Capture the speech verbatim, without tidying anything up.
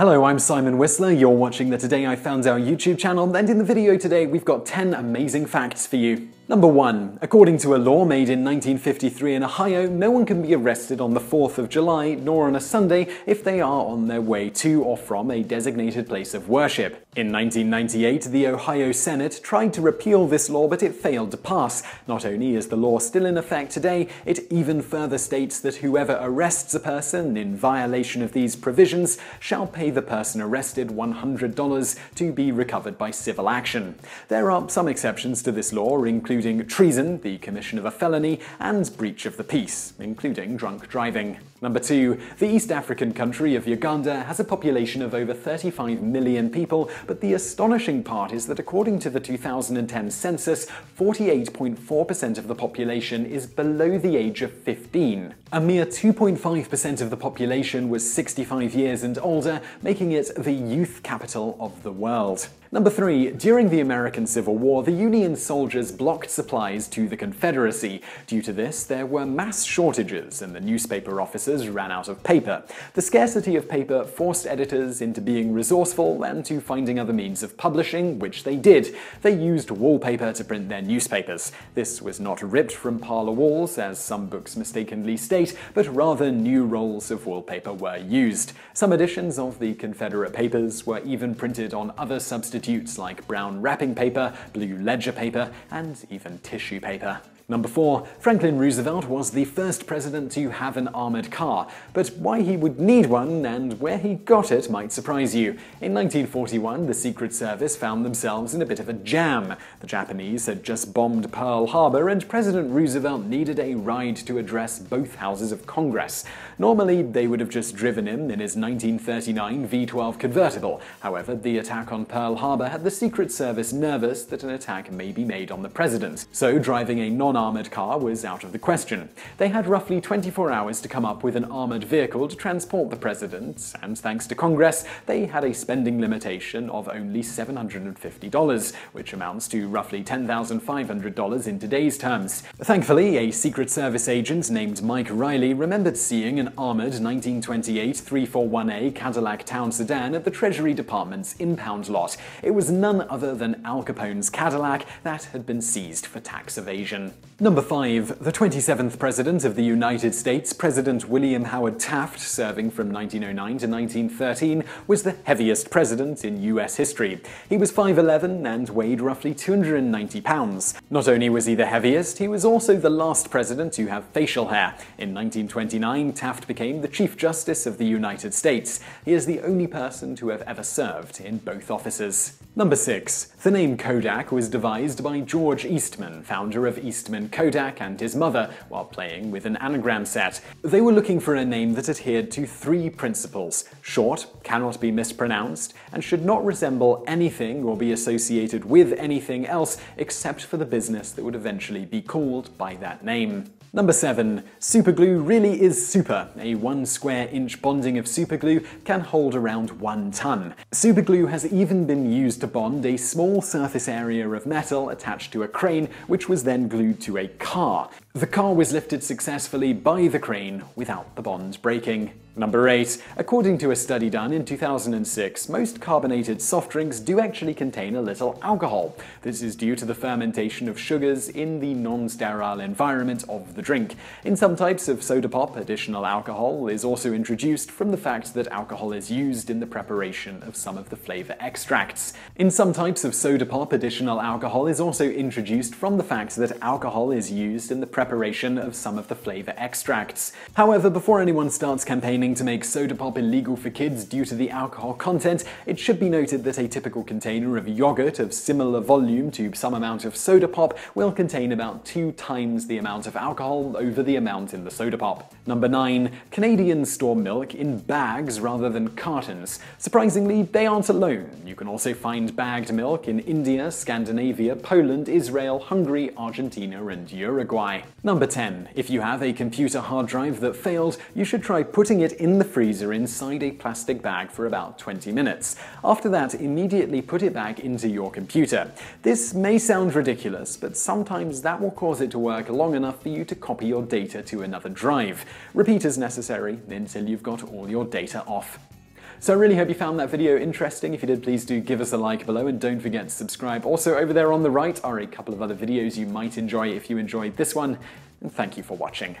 Hello, I'm Simon Whistler, you're watching the Today I Found Out YouTube channel, and in the video today we've got ten amazing facts for you. Number one. According to a law made in nineteen fifty-three in Ohio, no one can be arrested on the fourth of July, nor on a Sunday, if they are on their way to or from a designated place of worship. In nineteen ninety-eight, the Ohio Senate tried to repeal this law, but it failed to pass. Not only is the law still in effect today, it even further states that whoever arrests a person in violation of these provisions shall pay the person arrested one hundred dollars to be recovered by civil action. There are some exceptions to this law, including treason, the commission of a felony, and breach of the peace, including drunk driving. Number two. The East African country of Uganda has a population of over thirty-five million people, but the astonishing part is that according to the two thousand ten census, forty-eight point four percent of the population is below the age of fifteen. A mere two point five percent of the population was sixty-five years and older, making it the youth capital of the world. Number three. During the American Civil War, the Union soldiers blocked supplies to the Confederacy. Due to this, there were mass shortages, and the newspaper offices ran out of paper. The scarcity of paper forced editors into being resourceful and to finding other means of publishing, which they did. They used wallpaper to print their newspapers. This was not ripped from parlor walls, as some books mistakenly state, but rather new rolls of wallpaper were used. Some editions of the Confederate papers were even printed on other substitutes like brown wrapping paper, blue ledger paper, and even tissue paper. Number four. Franklin Roosevelt was the first president to have an armored car, but why he would need one and where he got it might surprise you. In nineteen forty-one, the Secret Service found themselves in a bit of a jam. The Japanese had just bombed Pearl Harbor, and President Roosevelt needed a ride to address both houses of Congress. Normally, they would have just driven him in his nineteen thirty-nine V twelve convertible. However, the attack on Pearl Harbor had the Secret Service nervous that an attack may be made on the president, so driving a non armored car was out of the question. They had roughly twenty-four hours to come up with an armored vehicle to transport the president, and thanks to Congress, they had a spending limitation of only seven hundred fifty dollars, which amounts to roughly ten thousand five hundred dollars in today's terms. Thankfully, a Secret Service agent named Mike Riley remembered seeing an armored nineteen twenty-eight three forty-one A Cadillac Town Sedan at the Treasury Department's impound lot. It was none other than Al Capone's Cadillac that had been seized for tax evasion. Number five. The twenty-seventh President of the United States, President William Howard Taft, serving from nineteen oh nine to nineteen thirteen, was the heaviest president in U S history. He was five eleven and weighed roughly two hundred ninety pounds. Not only was he the heaviest, he was also the last president to have facial hair. In nineteen twenty-nine, Taft became the Chief Justice of the United States. He is the only person to have ever served in both offices. Number six. The name Kodak was devised by George Eastman, founder of Eastman Kodak, and his mother while playing with an anagram set. They were looking for a name that adhered to three principles: short, cannot be mispronounced, and should not resemble anything or be associated with anything else except for the business that would eventually be called by that name. Number seven. Superglue really is super. A one square inch bonding of superglue can hold around one ton. Superglue has even been used to bond a small surface area of metal attached to a crane, which was then glued to a car. The car was lifted successfully by the crane without the bond breaking. Number eight. According to a study done in two thousand six, most carbonated soft drinks do actually contain a little alcohol. This is due to the fermentation of sugars in the non-sterile environment of the drink. In some types of soda pop, additional alcohol is also introduced from the fact that alcohol is used in the preparation of some of the flavor extracts. In some types of soda pop, additional alcohol is also introduced from the fact that alcohol is used in the preparation of some of the flavor extracts. However, before anyone starts campaigning to make soda pop illegal for kids due to the alcohol content, it should be noted that a typical container of yogurt of similar volume to some amount of soda pop will contain about two times the amount of alcohol over the amount in the soda pop. Number nine. Canadians store milk in bags rather than cartons. Surprisingly, they aren't alone. You can also find bagged milk in India, Scandinavia, Poland, Israel, Hungary, Argentina, and Uruguay. Number ten. If you have a computer hard drive that failed, you should try putting it in the freezer inside a plastic bag for about twenty minutes. After that, immediately put it back into your computer. This may sound ridiculous, but sometimes that will cause it to work long enough for you to copy your data to another drive. Repeat as necessary until you've got all your data off. So I really hope you found that video interesting. If you did, please do give us a like below and don't forget to subscribe. Also over there on the right are a couple of other videos you might enjoy if you enjoyed this one, and thank you for watching.